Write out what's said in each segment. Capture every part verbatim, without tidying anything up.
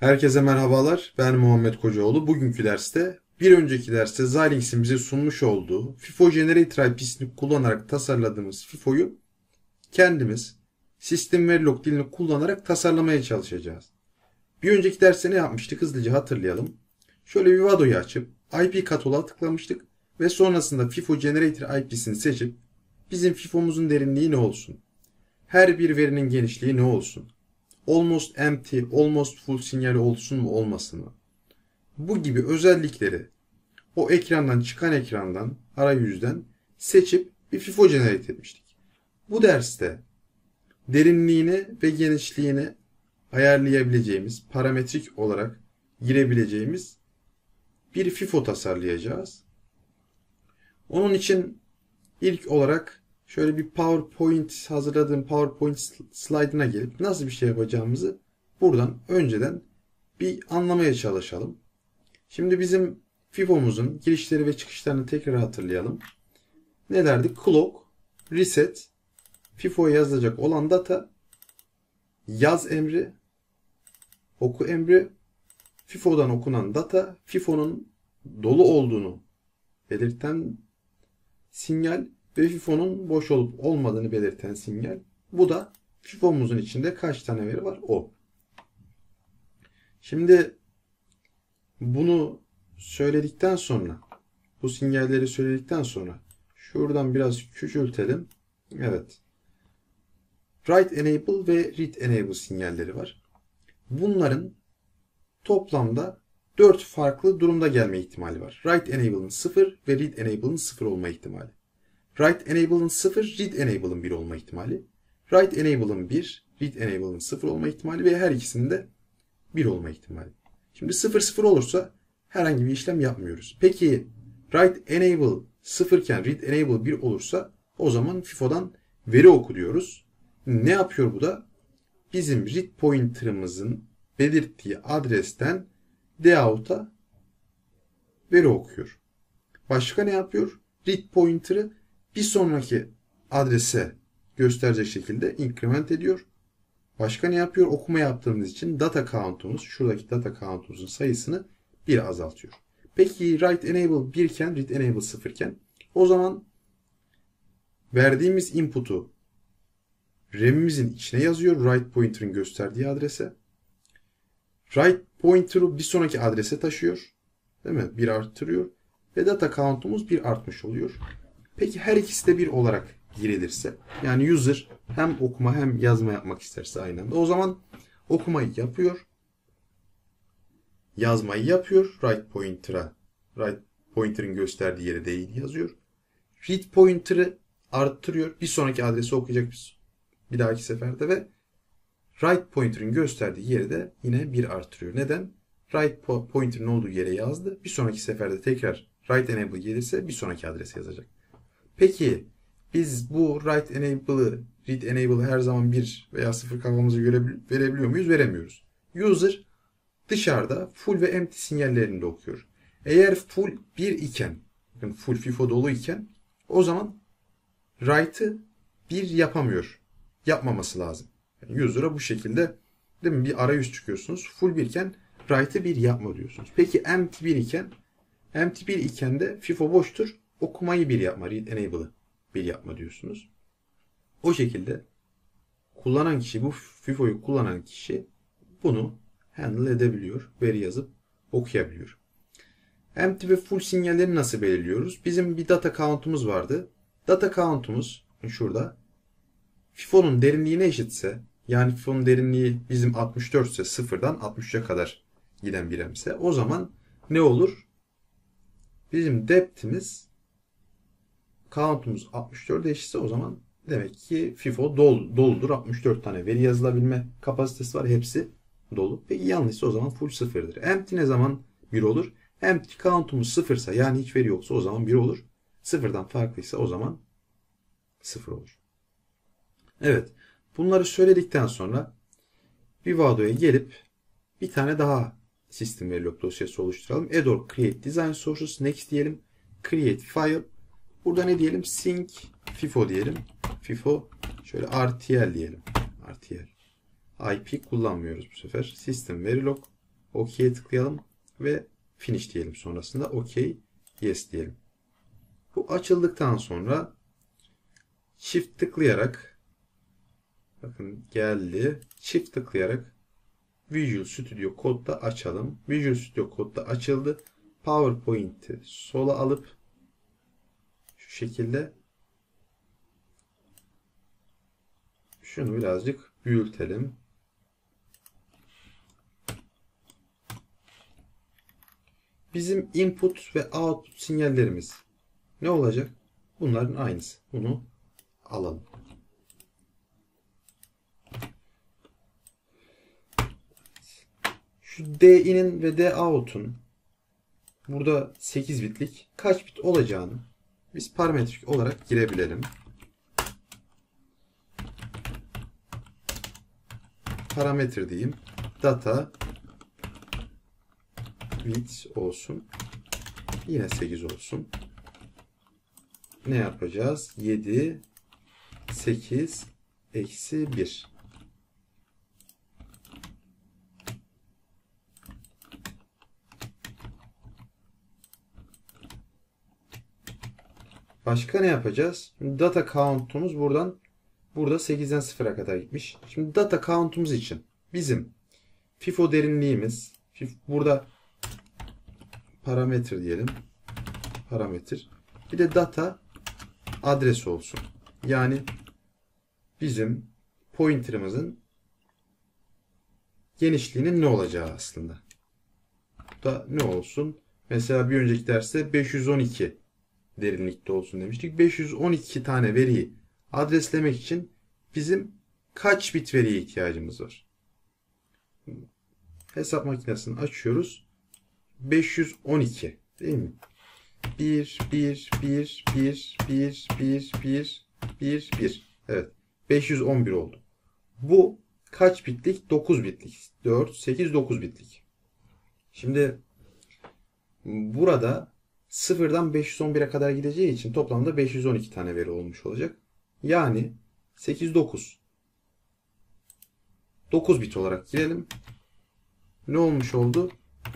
Herkese merhabalar, ben Muhammed Kocaoğlu. Bugünkü derste, bir önceki derste Xilinx'in bize sunmuş olduğu FIFO Generator I P'sini kullanarak tasarladığımız FIFO'yu kendimiz System Verilog dilini kullanarak tasarlamaya çalışacağız. Bir önceki derste ne yapmıştık? Hızlıca hatırlayalım. Şöyle bir Vado'yu açıp I P kataloğa tıklamıştık ve sonrasında FIFO Generator I P'sini seçip bizim FIFO'muzun derinliği ne olsun? Her bir verinin genişliği ne olsun? Almost empty, almost full sinyali olsun mu olmasın mı? Bu gibi özellikleri o ekrandan çıkan ekrandan, arayüzden seçip bir FIFO generate etmiştik. Bu derste derinliğini ve genişliğini ayarlayabileceğimiz, parametrik olarak girebileceğimiz bir FIFO tasarlayacağız. Onun için ilk olarak şöyle bir PowerPoint hazırladığım PowerPoint slide'ına gelip nasıl bir şey yapacağımızı buradan önceden bir anlamaya çalışalım. Şimdi bizim FIFO'muzun girişleri ve çıkışlarını tekrar hatırlayalım. Ne derdik? Clock, reset, FIFO'ya yazılacak olan data, yaz emri, oku emri, FIFO'dan okunan data, FIFO'nun dolu olduğunu belirten sinyal ve FIFO'nun boş olup olmadığını belirten sinyal. Bu da FIFO'muzun içinde kaç tane veri var? O. Şimdi bunu söyledikten sonra, bu sinyalleri söyledikten sonra şuradan biraz küçültelim. Evet. Write enable ve read enable sinyalleri var. Bunların toplamda dört farklı durumda gelme ihtimali var. Write enable'ın sıfır ve read enable'ın sıfır olma ihtimali. Write enable'ın sıfır, read enable'ın bir olma ihtimali. Write enable'ın bir, read enable'ın sıfır olma ihtimali ve her ikisinde bir olma ihtimali. Şimdi sıfır sıfır olursa herhangi bir işlem yapmıyoruz. Peki write enable sıfır iken read enable bir olursa o zaman FIFO'dan veri oku diyoruz. Ne yapıyor bu da? Bizim read pointer'ımızın belirttiği adresten D out'a veri okuyor. Başka ne yapıyor? Read pointer'ı bir sonraki adrese gösterecek şekilde increment ediyor. Başka ne yapıyor? Okuma yaptığımız için data count'umuz, şuradaki data count'umuzun sayısını bir azaltıyor. Peki write enable bir iken, read enable sıfır iken o zaman verdiğimiz input'u ram'imizin içine yazıyor. Write pointer'ın gösterdiği adrese. Write pointer'ı bir sonraki adrese taşıyor. Değil mi? Bir arttırıyor. Ve data count'umuz bir artmış oluyor. Peki her ikisi de bir olarak girilirse, yani user hem okuma hem yazma yapmak isterse aynı anda, o zaman okumayı yapıyor, yazmayı yapıyor, write pointer'a, write pointer'ın gösterdiği yere değil yazıyor, read pointer'ı arttırıyor, bir sonraki adresi okuyacak bir, bir dahaki seferde ve write pointer'ın gösterdiği yeri de yine bir artırıyor. Neden? Write pointer'ın olduğu yere yazdı, bir sonraki seferde tekrar write enable gelirse bir sonraki adrese yazacak. Peki biz bu write enable'ı, read enable'ı her zaman bir veya sıfır kafamıza göre verebiliyor muyuz? Veremiyoruz. User dışarıda full ve empty sinyallerini de okuyor. Eğer full bir iken, bakın full FIFO dolu iken o zaman write'ı bir yapamıyor. Yapmaması lazım. Yani user'a bu şekilde, değil mi? Bir arayüz çıkıyorsunuz. Full bir iken write'ı bir yapma diyorsunuz. Peki empty bir iken, empty bir iken de FIFO boştur. Okumayı bir yapma, read enable'ı bir yapma diyorsunuz. O şekilde kullanan kişi, bu FIFO'yu kullanan kişi bunu handle edebiliyor. Veri yazıp okuyabiliyor. Empty ve full sinyalleri nasıl belirliyoruz? Bizim bir data count'umuz vardı. Data count'umuz şurada. FIFO'nun derinliğine eşitse, yani FIFO'nun derinliği bizim altmış dört ise sıfırdan altmış üçe kadar giden bir remse, o zaman ne olur? Bizim depth'imiz, count'umuz altmış dört'e eşitse o zaman demek ki FIFO dol, doludur. altmış dört tane veri yazılabilme kapasitesi var. Hepsi dolu. Peki yanlışsa o zaman full sıfırdır. Empty ne zaman bir olur? Empty count'umuz sıfırsa, yani hiç veri yoksa o zaman bir olur. Sıfırdan farklıysa o zaman sıfır olur. Evet. Bunları söyledikten sonra bir Vado'ya gelip bir tane daha System Verilog dosyası oluşturalım. Add or create design sources, next diyelim. Create file. Burada ne diyelim? Sync FIFO diyelim. FIFO şöyle R T L diyelim. R T L. I P kullanmıyoruz bu sefer. System Verilog OK'ye tıklayalım ve finish diyelim. Sonrasında OK, yes diyelim. Bu açıldıktan sonra shift tıklayarak, bakın geldi, shift tıklayarak Visual Studio Code'da açalım. Visual Studio Code'da açıldı. PowerPoint'i sola alıp şu şekilde şunu birazcık büyütelim. Bizim input ve output sinyallerimiz ne olacak? Bunların aynısı. Bunu alalım. Şu D-in'in ve D-out'un burada sekiz bitlik kaç bit olacağını biz parametrik olarak girebilelim. Parametre diyeyim. Data width olsun. Yine sekiz olsun. Ne yapacağız? yedi, sekiz, eksi bir. Başka ne yapacağız? Data count'umuz buradan, burada sekizden sıfıra kadar gitmiş. Şimdi data count'umuz için bizim FIFO derinliğimiz, burada parametre diyelim. Parametre. Bir de data adresi olsun. Yani bizim pointer'ımızın genişliğinin ne olacağı aslında. Bu da ne olsun? Mesela bir önceki derste beş yüz on iki derinlikte olsun demiştik. beş yüz on iki tane veriyi adreslemek için bizim kaç bit veriye ihtiyacımız var? Hesap makinesini açıyoruz. beş yüz on iki değil mi? bir, bir, bir, bir, bir, bir, bir, bir, bir. Evet. beş yüz on bir oldu. Bu kaç bitlik? dokuz bitlik. dört, sekiz, dokuz bitlik. Şimdi burada sıfırdan beş yüz on bire kadar gideceği için toplamda beş yüz on iki tane veri olmuş olacak. Yani sekiz, dokuz. dokuz bit olarak girelim. Ne olmuş oldu?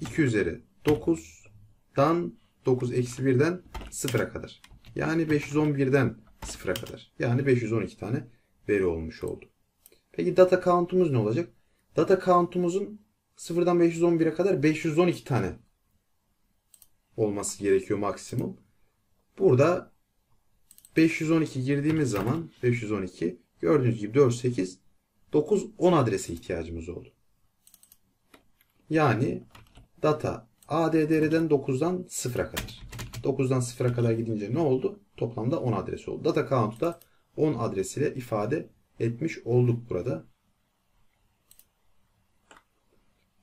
iki üzeri dokuzdan dokuz eksi birden sıfıra kadar. Yani beş yüz on birden sıfıra kadar. Yani beş yüz on iki tane veri olmuş oldu. Peki data count'umuz ne olacak? Data count'umuzun sıfırdan beş yüz on bire kadar beş yüz on iki tane olması gerekiyor maksimum. Burada beş yüz on iki girdiğimiz zaman beş yüz on iki gördüğünüz gibi dört, sekiz, dokuz, on adrese ihtiyacımız oldu. Yani data A D D'den dokuzdan sıfıra kadar. dokuzdan sıfıra kadar gidince ne oldu? Toplamda on adres oldu. Data count'u da on adresiyle ifade etmiş olduk burada.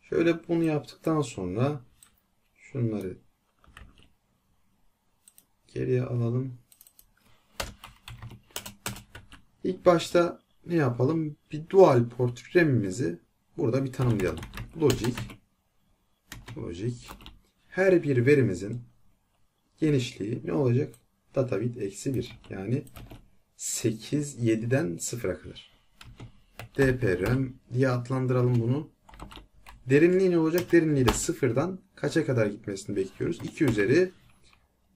Şöyle bunu yaptıktan sonra şunları geriye alalım. İlk başta ne yapalım? Bir dual port R A M'imizi burada bir tanımlayalım. Logic Logic. Her bir verimizin genişliği ne olacak? Data width eksi bir. Yani sekiz, yediden sıfıra kadar. D P R M diye adlandıralım bunu. Derinliği ne olacak? Derinliği de sıfırdan kaça kadar gitmesini bekliyoruz? iki üzeri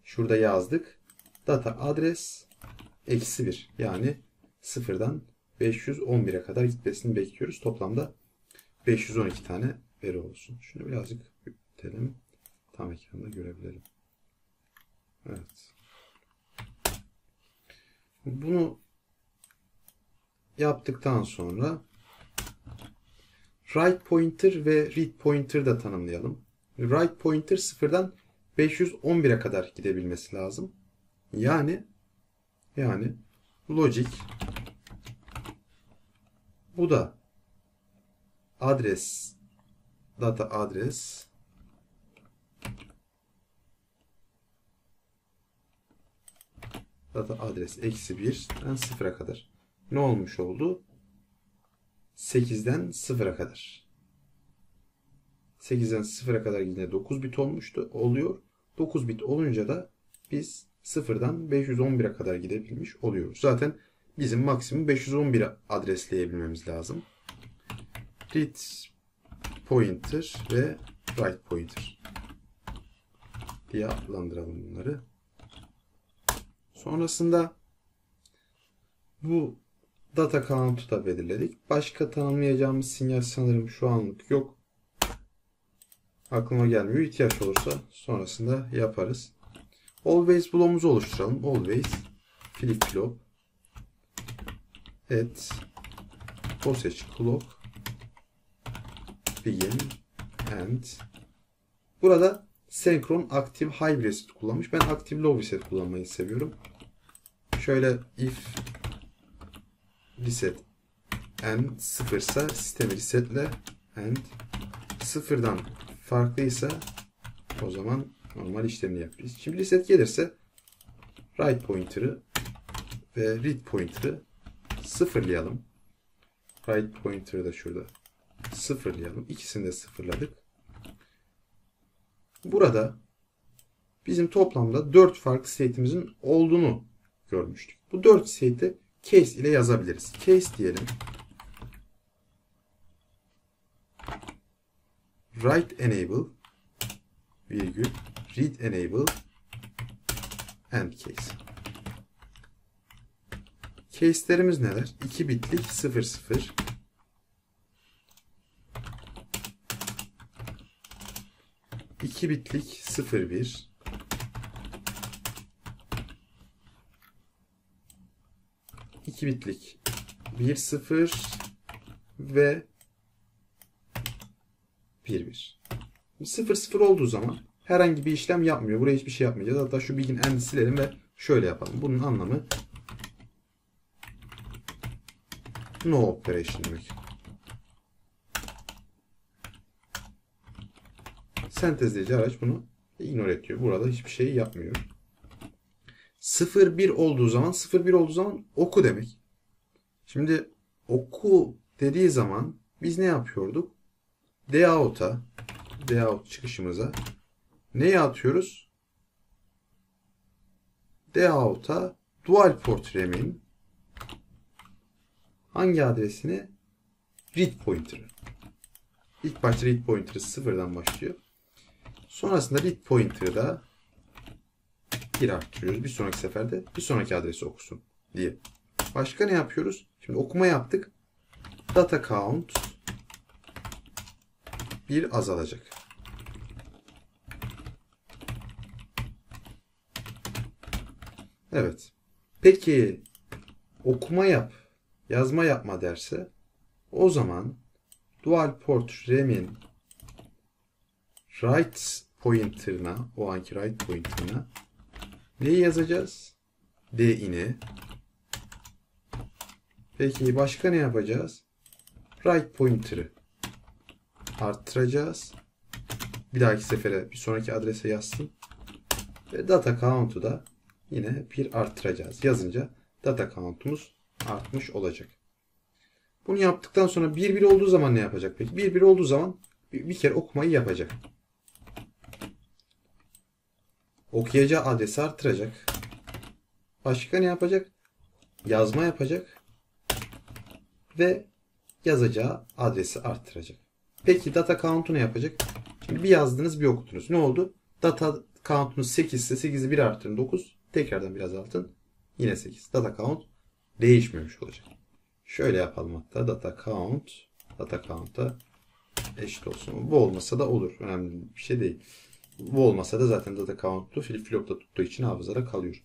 şurada yazdık. Data adres eksi bir. Yani sıfırdan beş yüz on bire kadar gitmesini bekliyoruz. Toplamda beş yüz on iki tane veri olsun. Şunu birazcık büyütelim. Tam ekranda görebilirim. Evet. Bunu yaptıktan sonra write pointer ve read pointer da tanımlayalım. Write pointer sıfırdan beş yüz on bire kadar gidebilmesi lazım. Yani yani logic, bu da adres, data adres data adres eksi birden sıfıra kadar. Ne olmuş oldu? sekizden sıfıra kadar. sekizden sıfıra kadar yine dokuz bit olmuştu. Oluyor. dokuz bit olunca da biz sıfırdan beş yüz on bire kadar gidebilmiş oluyoruz. Zaten bizim maksimum beş yüz on bire adresleyebilmemiz lazım. Read pointer ve right pointer diye adlandıralım bunları. Sonrasında bu data count'u da belirledik. Başka tanımlayacağımız sinyal sanırım şu anlık yok. Aklıma gelmiyor. İhtiyaç olursa sonrasında yaparız. Always bloğumuzu oluşturalım. Always flip flop at Posage clock begin and burada senkron aktif high reset kullanmış. Ben aktif low reset kullanmayı seviyorum. Şöyle if reset and sıfırsa sistemi resetle and sıfırdan farklıysa o zaman normal işlemini yapacağız. Şimdi reset gelirse right pointer'ı ve read pointer'ı sıfırlayalım. Right pointer'ı da şurada sıfırlayalım. İkisini de sıfırladık. Burada bizim toplamda dört farklı state'imizin olduğunu görmüştük. Bu dört state'i case ile yazabiliriz. Case diyelim. Write enable virgül read enable and case. Case'lerimiz neler? iki bitlik sıfır sıfır. iki bitlik sıfır bir. iki bitlik bir sıfır ve bir bir. sıfır sıfır olduğu zaman herhangi bir işlem yapmıyor. Buraya hiçbir şey yapmayacağız. Hatta şu begin end'i silelim ve şöyle yapalım. Bunun anlamı no operation demek. Sentezleyici araç bunu ignore ediyor. Burada hiçbir şey yapmıyor. sıfır bir olduğu zaman sıfır bir olduğu zaman oku demek. Şimdi oku dediği zaman biz ne yapıyorduk? Dout'a, dout çıkışımıza neyi atıyoruz? Dout'a dual port remin hangi adresini? Read pointer'ı. İlk başta read pointer'ı sıfırdan başlıyor. Sonrasında read pointer'ı da bir arttırıyoruz. Bir sonraki seferde bir sonraki adresi okusun diye. Başka ne yapıyoruz? Şimdi okuma yaptık. Data count bir azalacak. Evet. Peki okuma yap, yazma yapma derse o zaman dual port remin right pointer'ına, o anki right pointer'ına neyi yazacağız? D-in'i. Peki başka ne yapacağız? Right pointer'ı arttıracağız. Bir dahaki sefere, bir sonraki adrese yazsın. Ve data count'u da yine bir arttıracağız. Yazınca data count'umuz artmış olacak. Bunu yaptıktan sonra bir bir olduğu zaman ne yapacak peki? bir bir olduğu zaman bir kere okumayı yapacak. Okuyacağı adresi artıracak. Başka ne yapacak? Yazma yapacak. Ve yazacağı adresi artıracak. Peki data count'u ne yapacak? Şimdi bir yazdınız bir okuttunuz. Ne oldu? Data count'unuz sekiz ise sekizi bir artırın dokuz. Tekrardan biraz altın. Yine sekiz. Data count değişmemiş olacak. Şöyle yapalım hatta. Data count. Data count'a eşit olsun. Bu olmasa da olur. Önemli bir şey değil. Bu olmasa da zaten data count'u flip flop'ta tuttuğu için hafızada kalıyor.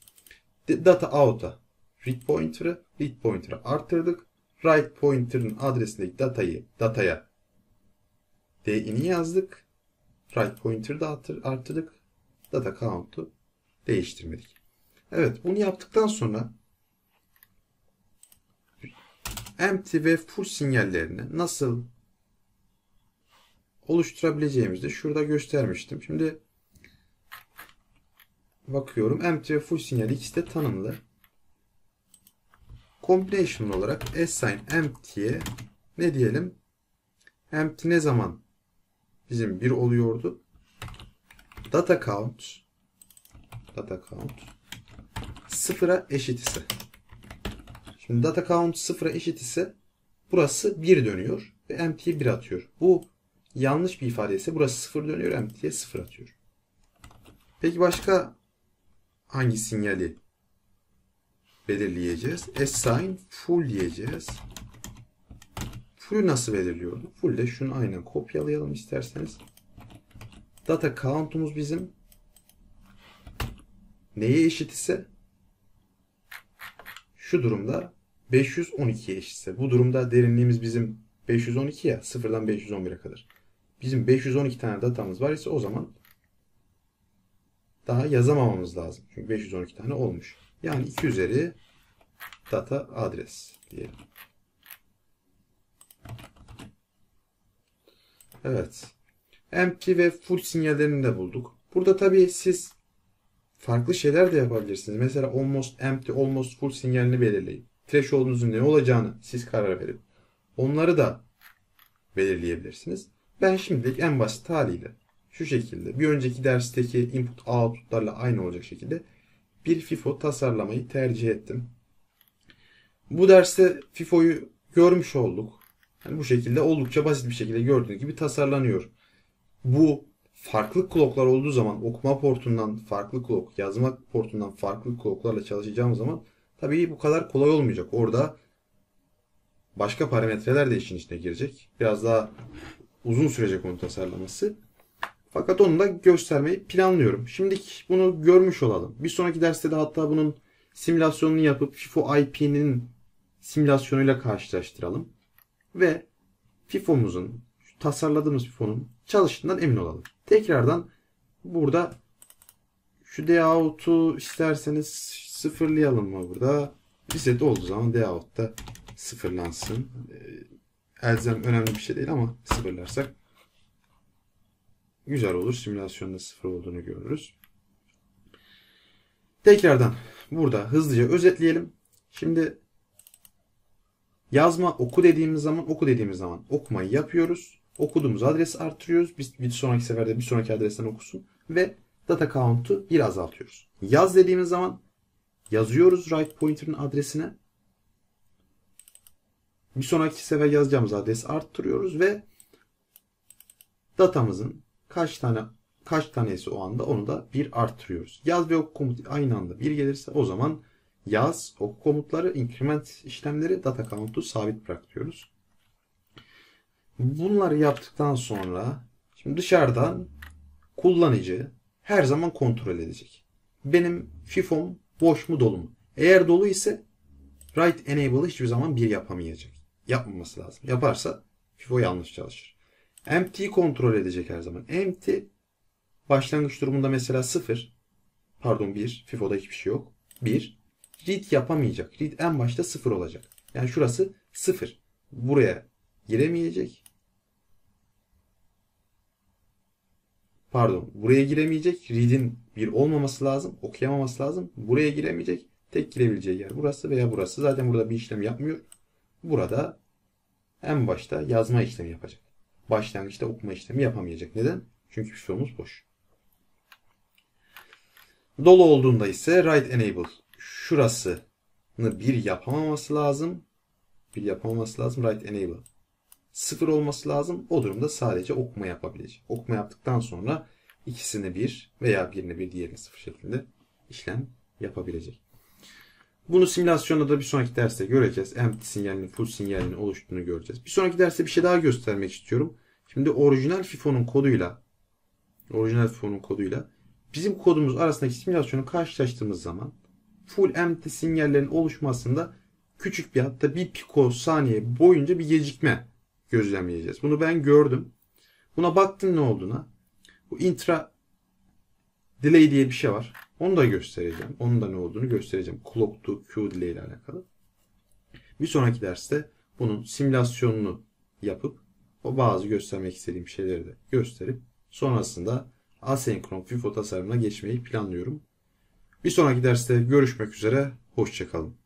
Data out'a read pointer'ı, read pointer'ı arttırdık. Write pointer'ın adresindeki datayı, dataya D-in'i yazdık. Write pointer'ı da arttırdık. Data count'u değiştirmedik. Evet, bunu yaptıktan sonra empty ve full sinyallerini nasıl oluşturabileceğimizi şurada göstermiştim. Şimdi bakıyorum. Empty ve full sinyal ikisi de tanımlı. Combination olarak assign empty'ye ne diyelim? Empty ne zaman bizim bir oluyordu? Data count data count sıfıra eşit ise. Şimdi data count sıfıra eşit ise burası bir dönüyor ve empty'yi bir atıyor. Bu yanlış bir ifade ise burası sıfır dönüyor, empty'ye sıfır atıyor. Peki başka hangi sinyali belirleyeceğiz? Assign full diyeceğiz. Full'ü nasıl belirliyordu? Full de şunu aynen kopyalayalım isterseniz. Data count'umuz bizim neye eşit ise, şu durumda beş yüz on ikiye eşitse. Bu durumda derinliğimiz bizim beş yüz on iki ya, sıfırdan beş yüz on bire kadar. Bizim beş yüz on iki tane datamız var ise o zaman daha yazamamamız lazım. Çünkü beş yüz on iki tane olmuş. Yani iki üzeri data adres diyelim. Evet. Empty ve full sinyallerini de bulduk. Burada tabii siz farklı şeyler de yapabilirsiniz. Mesela almost empty, almost full sinyalini belirleyin. Threshold'unuzun ne olacağını siz karar verin. Onları da belirleyebilirsiniz. Ben şimdilik en basit haliyle şu şekilde, bir önceki dersteki input outputlarla aynı olacak şekilde bir FIFO tasarlamayı tercih ettim. Bu derste FIFO'yu görmüş olduk. Yani bu şekilde oldukça basit bir şekilde gördüğünüz gibi tasarlanıyor. Bu farklı clocklar olduğu zaman, okuma portundan farklı clock, yazma portundan farklı clocklarla çalışacağımız zaman tabii bu kadar kolay olmayacak. Orada başka parametreler de işin içine girecek. Biraz daha uzun sürecek onun tasarlaması. Fakat onu da göstermeyi planlıyorum. Şimdilik bunu görmüş olalım. Bir sonraki derste de hatta bunun simülasyonunu yapıp FIFO I P'nin simülasyonuyla karşılaştıralım. Ve FIFO'muzun, tasarladığımız FIFO'nun çalıştığından emin olalım. Tekrardan burada şu Dout'u isterseniz sıfırlayalım mı burada? Reset olduğu zaman Dout da sıfırlansın. Elzem önemli bir şey değil ama sıfırlarsak güzel olur. Simülasyonda sıfır olduğunu görürüz. Tekrardan burada hızlıca özetleyelim. Şimdi yazma, oku dediğimiz zaman, oku dediğimiz zaman okumayı yapıyoruz. Okuduğumuz adresi artırıyoruz. Biz bir sonraki seferde bir sonraki adresten okusun. Ve data count'u bir azaltıyoruz. Yaz dediğimiz zaman yazıyoruz right pointer'ın adresine. Bir sonraki sefer yazacağımız adresi arttırıyoruz ve datamızın kaç tane kaç tanesi o anda onu da bir arttırıyoruz. Yaz ve oku komut aynı anda bir gelirse o zaman yaz, oku komutları, increment işlemleri, data count'u sabit bırakıyoruz. Bunları yaptıktan sonra şimdi dışarıdan kullanıcı her zaman kontrol edecek. Benim FIFO'm boş mu, dolu mu? Eğer dolu ise write enable'ı hiçbir zaman bir yapamayacak. Yapmaması lazım. Yaparsa FIFO yanlış çalışır. Empty'yi kontrol edecek her zaman. Empty başlangıç durumunda mesela sıfır pardon bir, FIFO'da hiçbir şey yok. bir read yapamayacak. Read en başta sıfır olacak. Yani şurası sıfır. Buraya giremeyecek. Pardon. Buraya giremeyecek. Read'in bir olmaması lazım. Okuyamaması lazım. Buraya giremeyecek. Tek girebileceği yer burası veya burası. Zaten burada bir işlem yapmıyor. Burada en başta yazma işlemi yapacak. Başlangıçta okuma işlemi yapamayacak. Neden? Çünkü FIFO'muz boş. Dolu olduğunda ise write enable. Şurasını bir yapamaması lazım. Bir yapamaması lazım. Write enable. Sıfır olması lazım. O durumda sadece okuma yapabilecek. Okuma yaptıktan sonra ikisini bir veya birini bir diğerini sıfır şeklinde işlem yapabilecek. Bunu simülasyonda da bir sonraki derste göreceğiz. Empty sinyalinin, full sinyalinin oluştuğunu göreceğiz. Bir sonraki derste bir şey daha göstermek istiyorum. Şimdi orijinal FIFO'nun koduyla orijinal FIFO'nun koduyla bizim kodumuz arasındaki simülasyonu karşılaştığımız zaman full empty sinyallerin oluşmasında küçük bir, hatta bir pikosaniye boyunca bir gecikme gözlemleyeceğiz. Bunu ben gördüm. Buna baktım ne olduğuna. Bu intra delay diye bir şey var. Onu da göstereceğim. Onun da ne olduğunu göstereceğim. Clock to Q delay ile alakalı. Bir sonraki derste bunun simülasyonunu yapıp o bazı göstermek istediğim şeyleri de gösterip sonrasında asenkron FIFO tasarımına geçmeyi planlıyorum. Bir sonraki derste görüşmek üzere. Hoşça kalın.